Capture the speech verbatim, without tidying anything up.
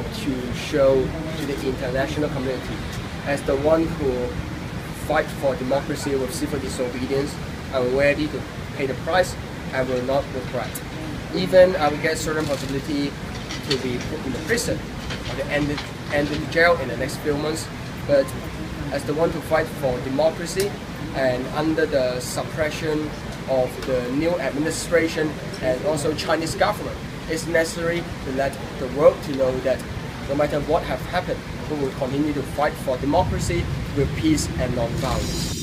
hope to show to the international community as the one who fight for democracy with civil disobedience. I'm ready to pay the price. I will not regret. Even I will get certain possibility to be put in the prison or to end, end in jail in the next few months. But as the one to fight for democracy and under the suppression of the new administration and also Chinese government, it's necessary to let the world to know that no matter what have happened, we will continue to fight for democracy with peace and non-violence.